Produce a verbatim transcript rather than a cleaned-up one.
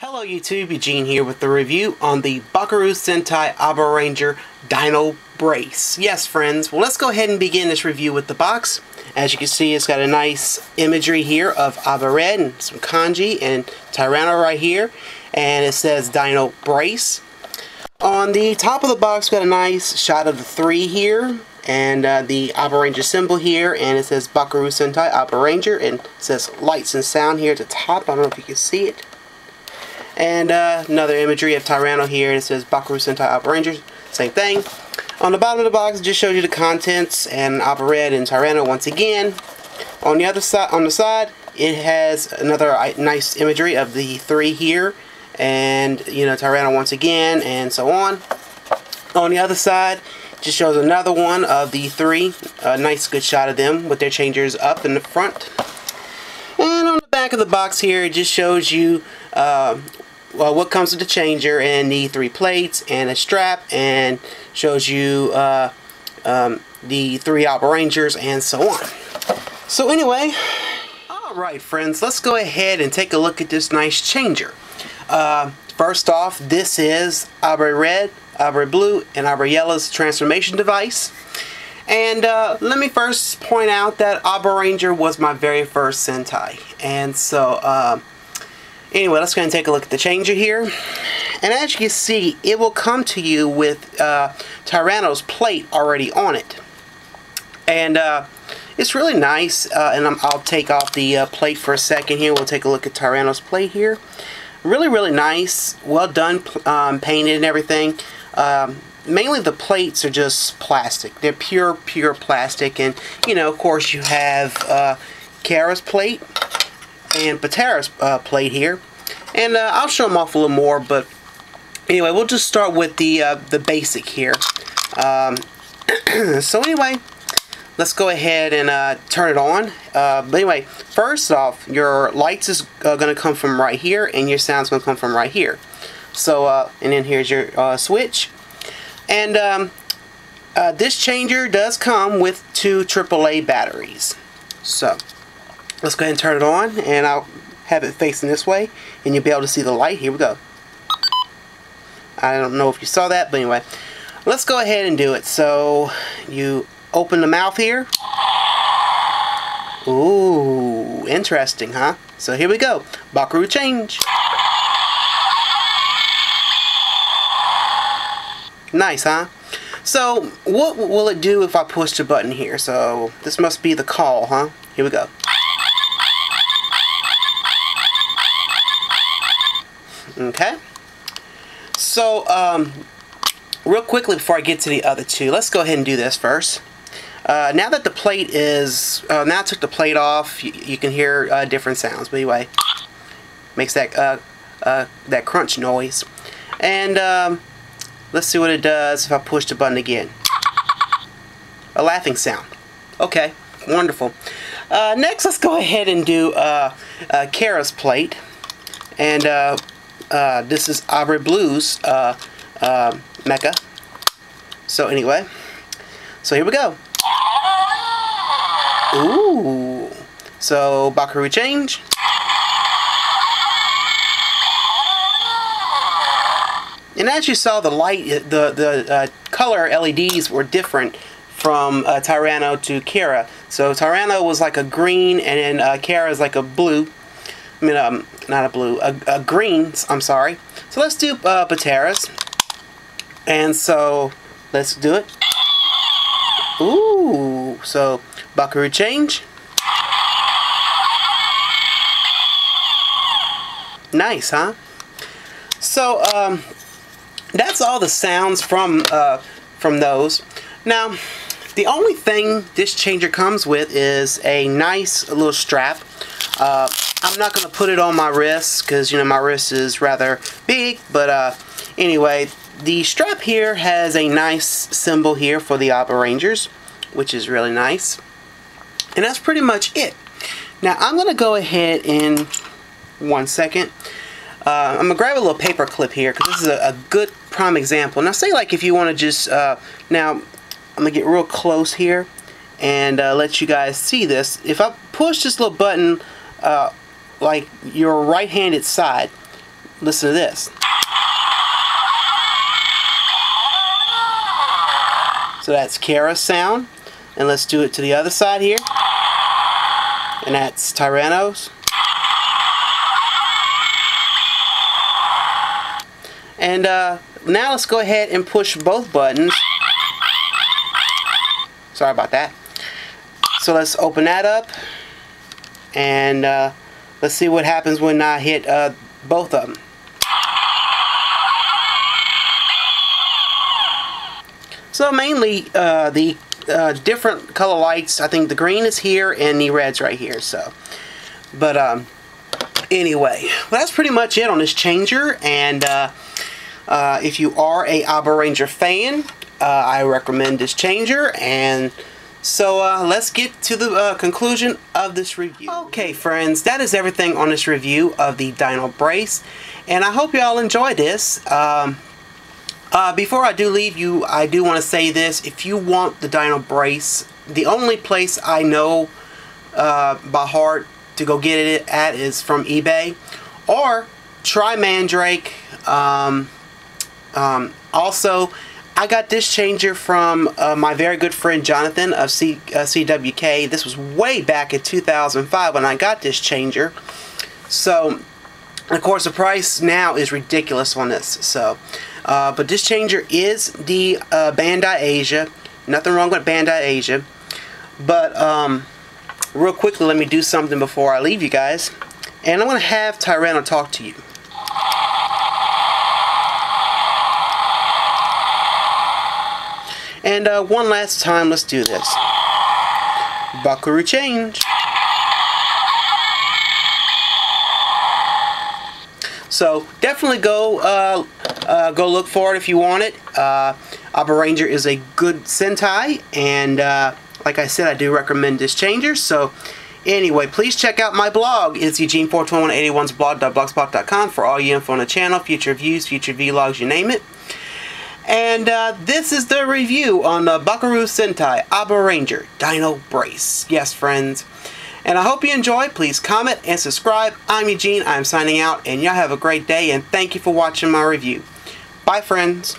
Hello YouTube, Eugene here with the review on the Bakuryuu Sentai Abaranger Dino Brace. Yes friends, well let's go ahead and begin this review with the box. As you can see, it's got a nice imagery here of AbareRed and some kanji and Tyranno right here. And it says Dino Brace. On the top of the box, got a nice shot of the three here. And uh, the Abaranger symbol here. And it says Bakuryuu Sentai Abaranger. And it says lights and sound here at the top. I don't know if you can see it. And uh, another imagery of Tyranno here, and it says Bakuryuu Sentai Abaranger, same thing. On the bottom of the box, it just shows you the contents and AbareRed and Tyranno once again. On the other side, on the side, it has another nice imagery of the three here, and you know Tyranno once again, and so on. On the other side, just shows another one of the three. A nice, good shot of them with their changers up in the front. And on the back of the box here, it just shows you. Uh, Well, what comes with the changer and the three plates and a strap, and shows you uh, um, the three Abarangers and so on. So anyway, alright friends, let's go ahead and take a look at this nice changer. Uh, first off, this is Abare Red, Abare Blue, and Abare Yellow's transformation device. And uh, let me first point out that Abaranger was my very first Sentai. And so, uh, Anyway, let's go ahead and take a look at the changer here. And as you can see, it will come to you with uh, Tyranno's plate already on it. And uh, it's really nice. Uh, and I'm, I'll take off the uh, plate for a second here. We'll take a look at Tyranno's plate here. Really, really nice. Well done, um, painted and everything. Um, mainly the plates are just plastic. They're pure, pure plastic. And, you know, of course you have uh, Kara's plate. And Bataeras uh, plate here, and uh, I'll show them off a little more. But anyway, we'll just start with the uh, the basic here. Um, so anyway, let's go ahead and uh, turn it on. Uh, but anyway, first off, your lights is uh, going to come from right here, and your sound's going to come from right here. So uh, and then here's your uh, switch, and um, uh, this changer does come with two triple A batteries. So. Let's go ahead and turn it on, and I'll have it facing this way, and you'll be able to see the light. Here we go. I don't know if you saw that, but anyway. Let's go ahead and do it. So, you open the mouth here. Ooh, interesting, huh? So here we go. Bakuryuu change. Nice, huh? So, what will it do if I push the button here? So, this must be the call, huh? Here we go. Okay, so um, real quickly before I get to the other two, let's go ahead and do this first. Uh, now that the plate is, uh, now I took the plate off, you, you can hear uh, different sounds. But anyway, makes that uh, uh, that crunch noise. And um, let's see what it does if I push the button again. A laughing sound. Okay, wonderful. Uh, next, let's go ahead and do uh, uh, Kara's plate. And uh, Uh, this is Abare Blue's uh, uh, mecha. So anyway, so here we go. Ooh. So Bakuryuu change. And as you saw, the light, the the uh, color L E Ds were different from uh, Tyranno to Kara. So Tyranno was like a green, and then uh, Kara is like a blue. I mean, um, not a blue, a, a green, I'm sorry. So let's do uh, Bataeras. And so, let's do it. Ooh, so Bakuryuu change. Nice, huh? So, um, that's all the sounds from, uh, from those. Now, the only thing this changer comes with is a nice little strap. Uh, I'm not going to put it on my wrist because, you know, my wrist is rather big. But uh, anyway, the strap here has a nice symbol here for the Abare Rangers, which is really nice. And that's pretty much it. Now, I'm going to go ahead in one second. Uh, I'm going to grab a little paper clip here because this is a, a good prime example. Now, say, like, if you want to just, uh, now, I'm going to get real close here and uh, let you guys see this. If I push this little button, uh, like your right-handed side, Listen to this. So that's Kara's sound. And let's do it to the other side here. And that's Tyranno's. And uh, now let's go ahead and push both buttons. Sorry about that. So let's open that up. And uh, let's see what happens when I hit uh, both of them. So mainly uh, the uh, different color lights, I think the green is here and the red's right here. So, but um, anyway, well, that's pretty much it on this changer. And uh, uh, if you are a Abare Ranger fan, uh, I recommend this changer. And so uh, let's get to the uh, conclusion of this review. Okay friends, that is everything on this review of the Dino Brace. And I hope you all enjoy this. Um, Uh, before I do leave you, I do want to say this. If you want the Dino Brace, the only place I know uh, by heart to go get it at is from eBay. Or try Mandrake. Um, um, also, I got this changer from uh, my very good friend Jonathan of C uh, C W K. This was way back in two thousand five when I got this changer. So, of course, the price now is ridiculous on this. So. Uh, but this changer is the uh, Bandai Asia. Nothing wrong with Bandai Asia. But um, real quickly, let me do something before I leave you guys. And I'm going to have Tyranno talk to you. And uh, one last time, let's do this. Bakuryuu change. So definitely go uh, uh, go look for it if you want it. Uh, Abare Ranger is a good Sentai, and uh, like I said, I do recommend this changer. So anyway, please check out my blog. It's Eugene four two one eight one's blog dot blogspot dot com for all your info on the channel, future views, future vlogs, you name it. And uh, this is the review on the Bakuryuu Sentai Abare Ranger Dino Brace. Yes, friends. And I hope you enjoyed. Please comment and subscribe. I'm Eugene. I'm signing out. And y'all have a great day. And thank you for watching my review. Bye, friends.